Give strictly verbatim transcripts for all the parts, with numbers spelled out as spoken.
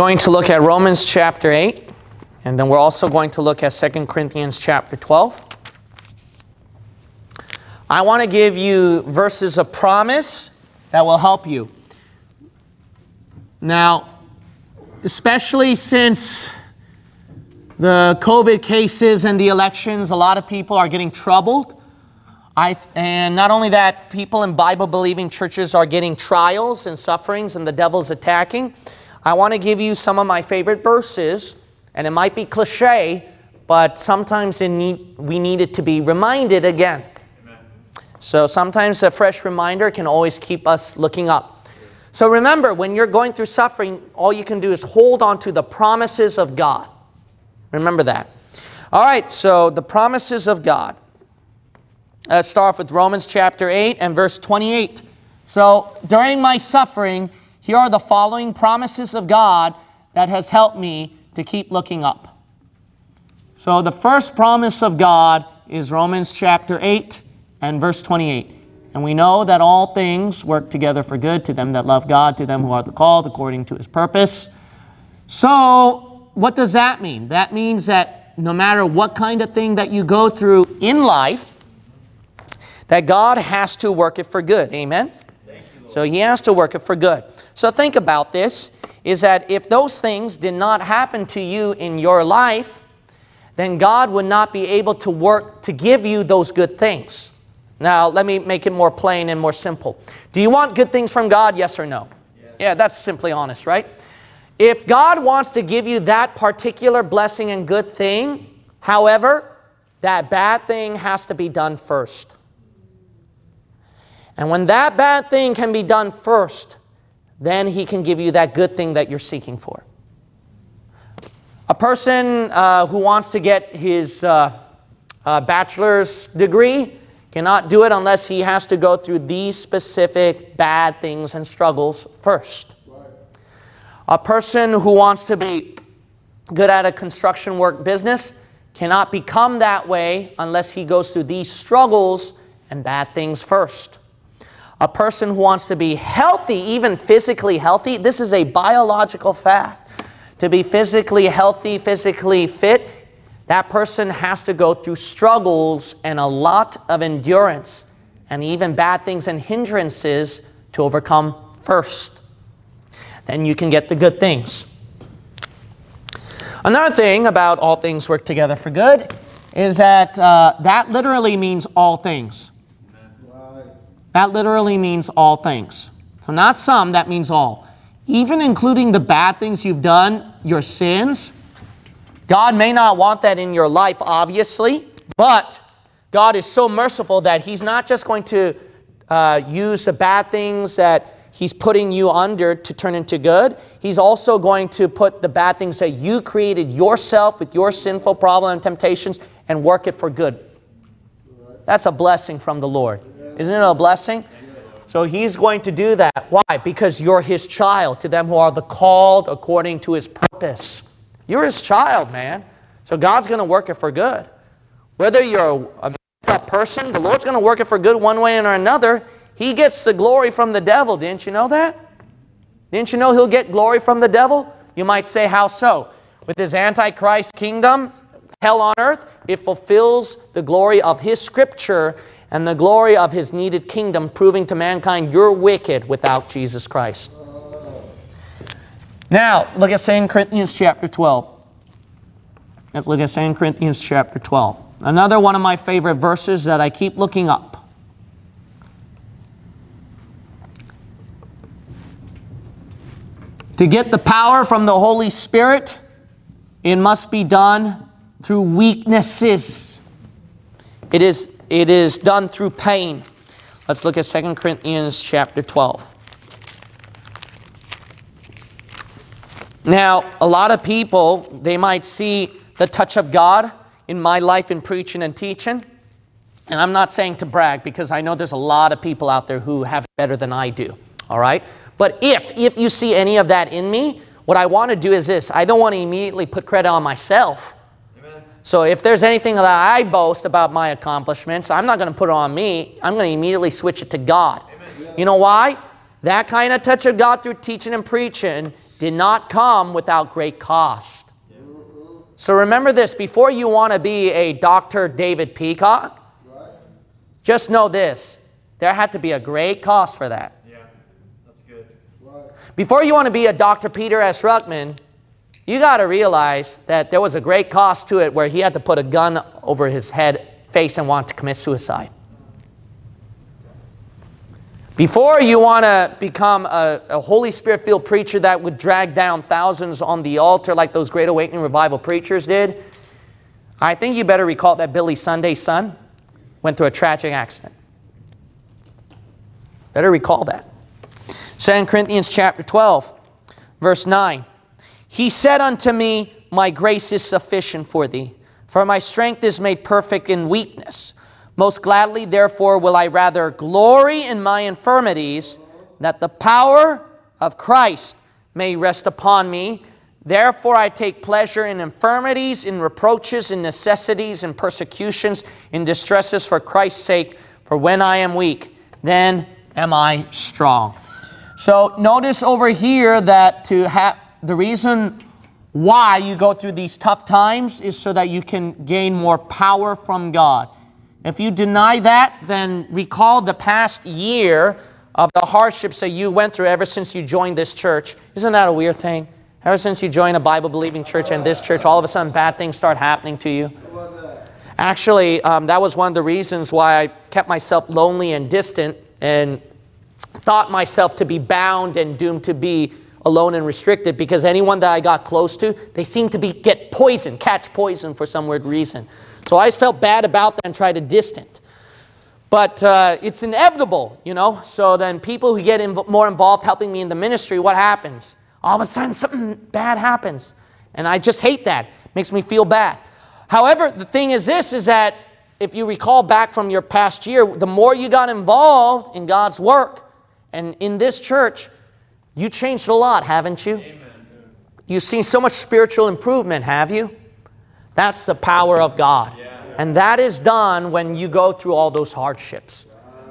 Going to look at Romans chapter eight, and then we're also going to look at Second Corinthians chapter twelve. I want to give you verses of promise that will help you. Now, especially since the COVID cases and the elections, a lot of people are getting troubled. I, and not only that, people in Bible-believing churches are getting trials and sufferings and the devil's attacking. I want to give you some of my favorite verses, and it might be cliche, but sometimes it need, we need it to be reminded again. Amen. So sometimes a fresh reminder can always keep us looking up. So remember, when you're going through suffering, all you can do is hold on to the promises of God. Remember that. All right, so the promises of God. Let's start off with Romans chapter eight and verse twenty-eight. So during my suffering, here are the following promises of God that has helped me to keep looking up. So the first promise of God is Romans chapter eight and verse twenty-eight. And we know that all things work together for good to them that love God, to them who are the called according to his purpose. So what does that mean? That means that no matter what kind of thing that you go through in life, that God has to work it for good. Amen? So he has to work it for good. So think about this, is that if those things did not happen to you in your life, then God would not be able to work to give you those good things. Now, let me make it more plain and more simple. Do you want good things from God? Yes or no? Yes. Yeah, that's simply honest, right? If God wants to give you that particular blessing and good thing, however, that bad thing has to be done first. And when that bad thing can be done first, then he can give you that good thing that you're seeking for. A person uh, who wants to get his uh, uh, bachelor's degree cannot do it unless he has to go through these specific bad things and struggles first. Right. A person who wants to be good at a construction work business cannot become that way unless he goes through these struggles and bad things first. A person who wants to be healthy, even physically healthy, this is a biological fact. To be physically healthy, physically fit, that person has to go through struggles and a lot of endurance and even bad things and hindrances to overcome first. Then you can get the good things. Another thing about all things work together for good is that uh, that literally means all things. That literally means all things. So not some, that means all. Even including the bad things you've done, your sins. God may not want that in your life, obviously, but God is so merciful that he's not just going to uh, use the bad things that he's putting you under to turn into good. He's also going to put the bad things that you created yourself with your sinful problem and temptations and work it for good. That's a blessing from the Lord. Isn't it a blessing? So he's going to do that. Why? Because you're his child, to them who are the called according to his purpose. You're his child, man. So God's going to work it for good. Whether you're a messed up person, the Lord's going to work it for good one way or another. He gets the glory from the devil. Didn't you know that? Didn't you know he'll get glory from the devil? You might say, how so? With his Antichrist kingdom, hell on earth, it fulfills the glory of his scripture and the glory of his needed kingdom, proving to mankind you're wicked without Jesus Christ. Now, look at Second Corinthians chapter twelve. Let's look at Second Corinthians chapter twelve. Another one of my favorite verses that I keep looking up. To get the power from the Holy Spirit, it must be done through weaknesses. It is It is done through pain. Let's look at Second Corinthians chapter twelve. Now, a lot of people, they might see the touch of God in my life in preaching and teaching. And I'm not saying to brag, because I know there's a lot of people out there who have it better than I do. All right? But if, if you see any of that in me, what I want to do is this. I don't want to immediately put credit on myself. So if there's anything that I boast about my accomplishments, I'm not going to put it on me. I'm going to immediately switch it to God. Amen. You know why? That kind of touch of God through teaching and preaching did not come without great cost. Yeah. So remember this, before you want to be a Doctor David Peacock, right, just know this, there had to be a great cost for that. Yeah, that's good. Right. Before you want to be a Doctor Peter S. Ruckman, you got to realize that there was a great cost to it where he had to put a gun over his head, face, and want to commit suicide. Before you want to become a, a Holy Spirit-filled preacher that would drag down thousands on the altar like those Great Awakening Revival preachers did, I think you better recall that Billy Sunday's son went through a tragic accident. Better recall that. Second Corinthians chapter twelve, verse nine. He said unto me, my grace is sufficient for thee, for my strength is made perfect in weakness. Most gladly, therefore, will I rather glory in my infirmities, that the power of Christ may rest upon me. Therefore, I take pleasure in infirmities, in reproaches, in necessities, in persecutions, in distresses for Christ's sake. For when I am weak, then am I strong. So notice over here that to have the reason why you go through these tough times is so that you can gain more power from God. If you deny that, then recall the past year of the hardships that you went through ever since you joined this church. Isn't that a weird thing? Ever since you joined a Bible-believing church and this church, all of a sudden bad things start happening to you. Actually, um, that was one of the reasons why I kept myself lonely and distant and thought myself to be bound and doomed to be alone and restricted, because anyone that I got close to, they seemed to be get poisoned, catch poison for some weird reason. So I just felt bad about that and tried to distant. But uh, it's inevitable, you know. So then people who get inv more involved helping me in the ministry, what happens? All of a sudden something bad happens. And I just hate that. It makes me feel bad. However, the thing is this, is that if you recall back from your past year, the more you got involved in God's work and in this church, you changed a lot, haven't you? Amen. You've seen so much spiritual improvement, have you? That's the power of God. Yeah. And that is done when you go through all those hardships. Right.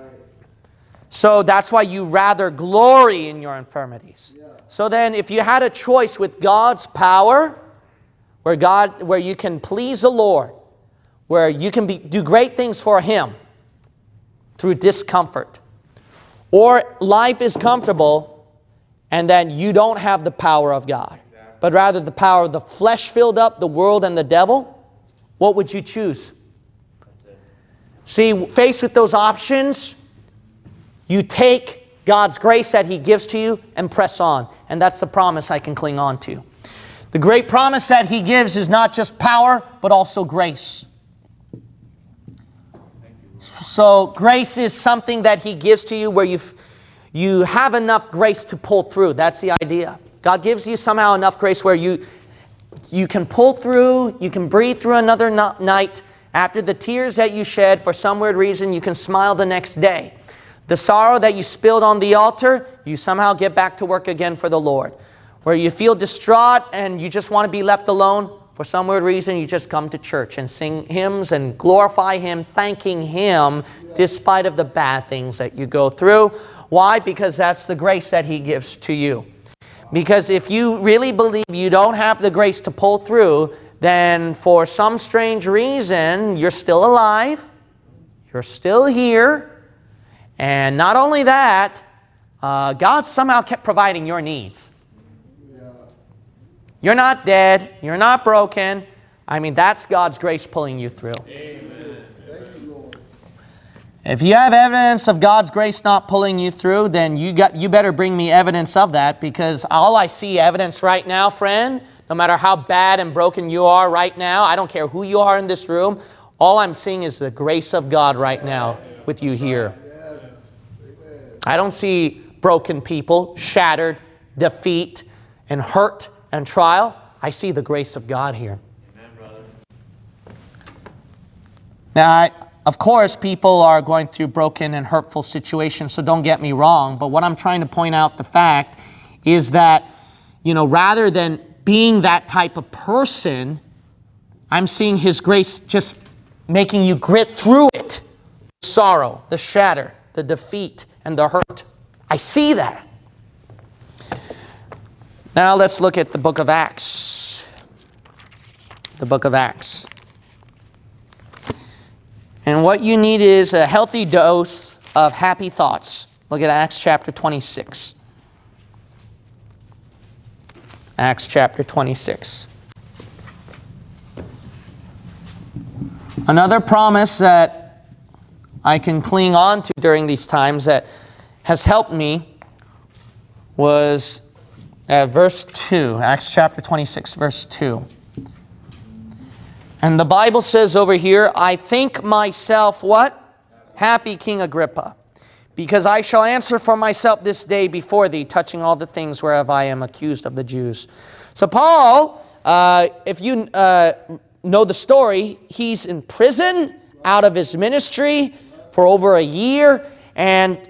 So that's why you rather glory in your infirmities. Yeah. So then if you had a choice with God's power, where, God, where you can please the Lord, where you can be, do great things for Him through discomfort, or life is comfortable, and then you don't have the power of God, exactly, but rather the power of the flesh filled up, the world and the devil, what would you choose? See, faced with those options, you take God's grace that He gives to you and press on. And that's the promise I can cling on to. The great promise that He gives is not just power, but also grace. Thank you. So grace is something that He gives to you where you've You have enough grace to pull through. That's the idea. God gives you somehow enough grace where you, you can pull through, you can breathe through another night. After the tears that you shed, for some weird reason, you can smile the next day. The sorrow that you spilled on the altar, you somehow get back to work again for the Lord. Where you feel distraught and you just want to be left alone, for some weird reason, you just come to church and sing hymns and glorify Him, thanking Him, despite of the bad things that you go through. Why? Because that's the grace that He gives to you. Because if you really believe you don't have the grace to pull through, then for some strange reason, you're still alive, you're still here, and not only that, uh, God somehow kept providing your needs. Yeah. You're not dead, you're not broken. I mean, that's God's grace pulling you through. Amen. If you have evidence of God's grace not pulling you through, then you, got, you better bring me evidence of that, because all I see evidence right now, friend, no matter how bad and broken you are right now, I don't care who you are in this room, all I'm seeing is the grace of God right now with you here. I don't see broken people, shattered, defeat, and hurt and trial. I see the grace of God here. Amen, brother. Now, I... Of course, people are going through broken and hurtful situations, so don't get me wrong. But what I'm trying to point out the fact is that, you know, rather than being that type of person, I'm seeing His grace just making you grit through it. The sorrow, the shatter, the defeat, and the hurt. I see that. Now let's look at the book of Acts. The book of Acts. And what you need is a healthy dose of happy thoughts. Look at Acts chapter twenty-six. Acts chapter twenty-six. Another promise that I can cling on to during these times that has helped me was at verse two, Acts chapter twenty-six, verse two. And the Bible says over here, I think myself what? Happy King Agrippa, because I shall answer for myself this day before thee, touching all the things whereof I am accused of the Jews. So Paul, uh, if you uh, know the story, he's in prison, out of his ministry for over a year, and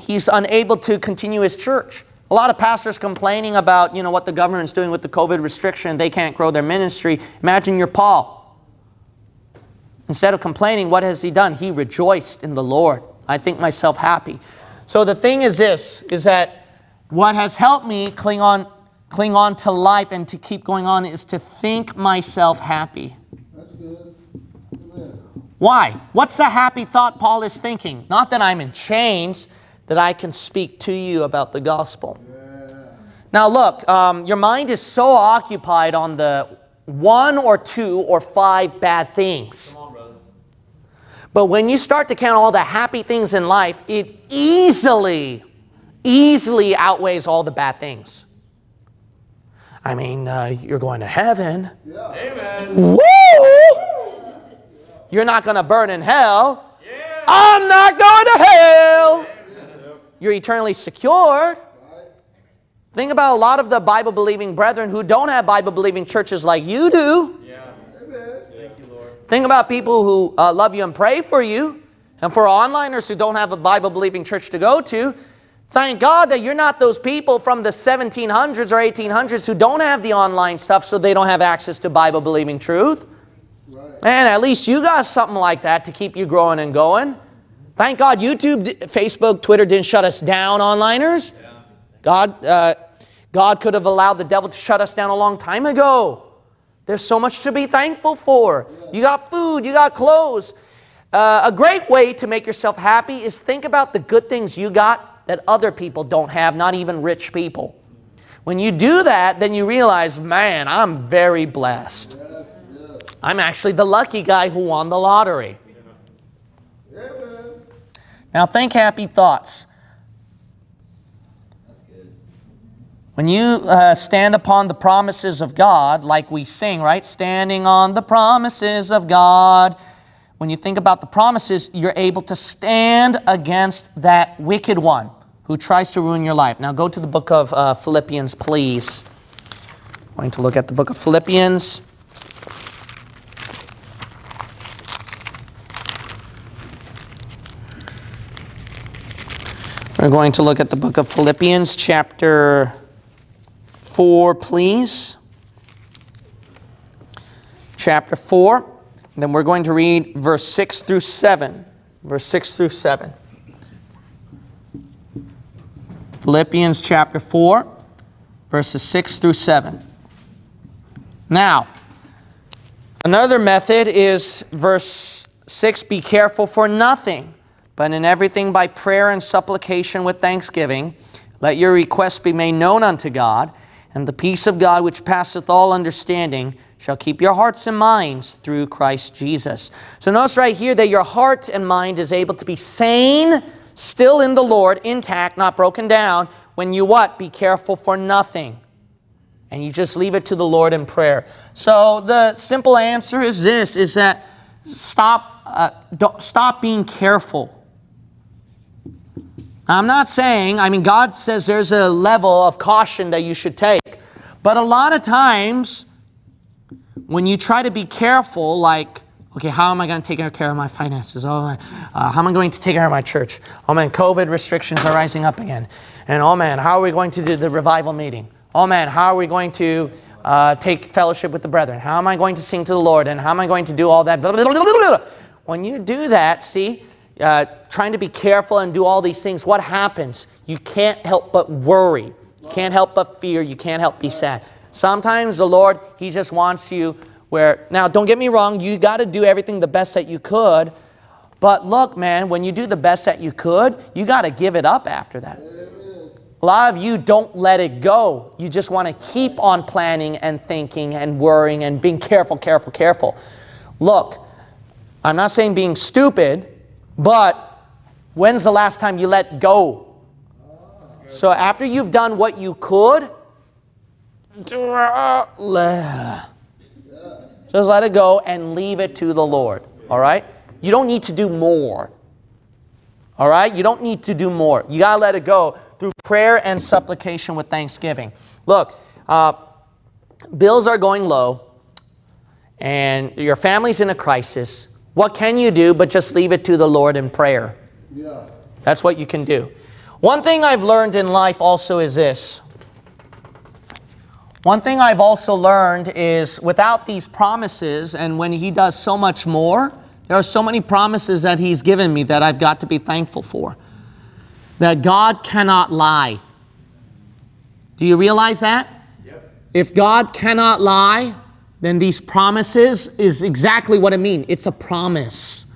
he's unable to continue his church. A lot of pastors complaining about, you know, what the government's doing with the COVID restriction. They can't grow their ministry. Imagine you're Paul. Instead of complaining, what has he done? He rejoiced in the Lord. I think myself happy. So the thing is this, is that what has helped me cling on, cling on to life and to keep going on is to think myself happy. That's good. Amen. Why? What's the happy thought Paul is thinking? Not that I'm in chains, that I can speak to you about the gospel. Yeah. Now look, um, your mind is so occupied on the one or two or five bad things. Come on, brother. But when you start to count all the happy things in life, it easily, easily outweighs all the bad things. I mean, uh, you're going to heaven. Yeah. Amen. Woo! Yeah. You're not going to burn in hell. Yeah. I'm not going to hell. You're eternally secured. Think about a lot of the Bible-believing brethren who don't have Bible-believing churches like you do. Yeah. Amen. Thank you, Lord. Think about people who uh, love you and pray for you. And for onliners who don't have a Bible-believing church to go to, thank God that you're not those people from the seventeen hundreds or eighteen hundreds who don't have the online stuff, so they don't have access to Bible-believing truth. Right. And at least you got something like that to keep you growing and going. Thank God YouTube, Facebook, Twitter didn't shut us down, onliners. Yeah. God, uh, God could have allowed the devil to shut us down a long time ago. There's so much to be thankful for. Yeah. You got food, you got clothes. Uh, a great way to make yourself happy is think about the good things you got that other people don't have, not even rich people. When you do that, then you realize, man, I'm very blessed. Yes, yes. I'm actually the lucky guy who won the lottery. Yeah. Yeah. Now think happy thoughts. That's good. When you uh, stand upon the promises of God, like we sing, right? Standing on the promises of God. When you think about the promises, you're able to stand against that wicked one who tries to ruin your life. Now go to the book of uh, Philippians, please. I'm going to look at the book of Philippians. We're going to look at the book of Philippians, chapter four, please. Chapter four. And then we're going to read verse six through seven. Verse six through seven. Philippians chapter four, verses six through seven. Now, another method is verse six, be careful for nothing, but in everything by prayer and supplication with thanksgiving, let your requests be made known unto God, and the peace of God which passeth all understanding shall keep your hearts and minds through Christ Jesus. So notice right here that your heart and mind is able to be sane, still in the Lord, intact, not broken down, when you what? Be careful for nothing. And you just leave it to the Lord in prayer. So the simple answer is this, is that stop, uh, don't, stop being careful. I'm not saying, I mean, God says there's a level of caution that you should take. But a lot of times, when you try to be careful, like, okay, how am I going to take care of my finances? Oh, uh, how am I going to take care of my church? Oh, man, COVID restrictions are rising up again. And, oh, man, how are we going to do the revival meeting? Oh, man, how are we going to uh, take fellowship with the brethren? How am I going to sing to the Lord? And how am I going to do all that? Blah, blah, blah, blah, blah, blah. When you do that, see, Uh, trying to be careful and do all these things, what happens? You can't help but worry. Can't help but fear. You can't help be sad. Sometimes the Lord, He just wants you where... Now, don't get me wrong. You got to do everything the best that you could. But look, man, when you do the best that you could, you got to give it up after that. Amen. A lot of you don't let it go. You just want to keep on planning and thinking and worrying and being careful, careful, careful. Look, I'm not saying being stupid, but when's the last time you let go? So after you've done what you could, just let it go and leave it to the Lord. All right? You don't need to do more. All right? You don't need to do more. You got to let it go through prayer and supplication with thanksgiving. Look, uh, bills are going low and your family's in a crisis. What can you do but just leave it to the Lord in prayer? Yeah. That's what you can do. One thing I've learned in life also is this. One thing I've also learned is without these promises, and when He does so much more, there are so many promises that He's given me that I've got to be thankful for. That God cannot lie. Do you realize that? Yep. If God cannot lie, then these promises is exactly what it means. It's a promise.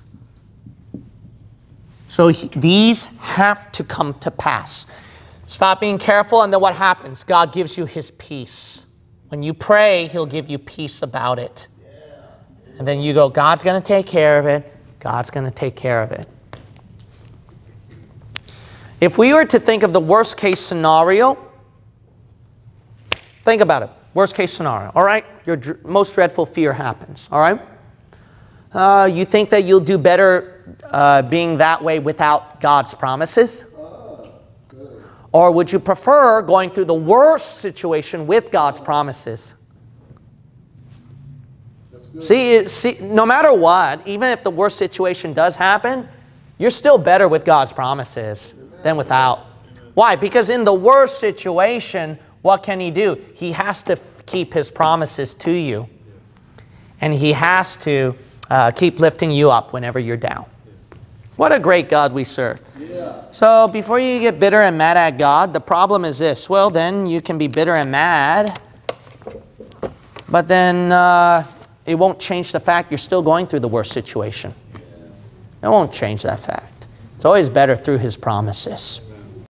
So these have to come to pass. Stop being careful, and then what happens? God gives you His peace. When you pray, He'll give you peace about it. Yeah. And then you go, God's going to take care of it. God's going to take care of it. If we were to think of the worst case scenario, think about it. Worst case scenario, all right? Your dr- most dreadful fear happens, all right? Uh, you think that you'll do better Uh, being that way without God's promises? Oh, good. Or would you prefer going through the worst situation with God's promises? See, it, see, no matter what, even if the worst situation does happen, you're still better with God's promises Amen. Than without. Amen. Why? Because in the worst situation, what can He do? He has to keep His promises to you. Yeah. And He has to uh, keep lifting you up whenever you're down. What a great God we serve. Yeah. So before you get bitter and mad at God, the problem is this. Well, then you can be bitter and mad, but then uh, it won't change the fact you're still going through the worst situation. Yeah. It won't change that fact. It's always better through His promises.